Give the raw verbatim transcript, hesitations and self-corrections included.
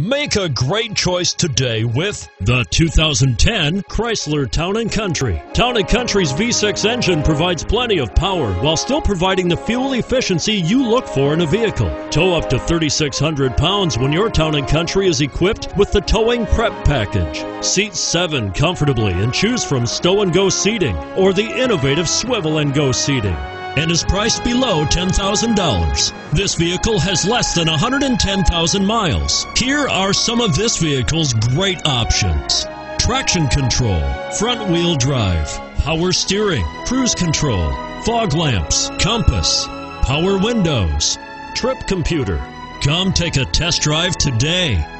Make a great choice today with the two thousand ten Chrysler Town and Country. Town and Country's V six engine provides plenty of power while still providing the fuel efficiency you look for in a vehicle. Tow up to thirty-six hundred pounds when your Town and Country is equipped with the Towing Prep Package. Seat seven comfortably and choose from Stow and Go seating or the innovative Swivel and Go seating, and is priced below ten thousand dollars. This vehicle has less than one hundred ten thousand miles. Here are some of this vehicle's great options: traction control, front wheel drive, power steering, cruise control, fog lamps, compass, power windows, trip computer. Come take a test drive today.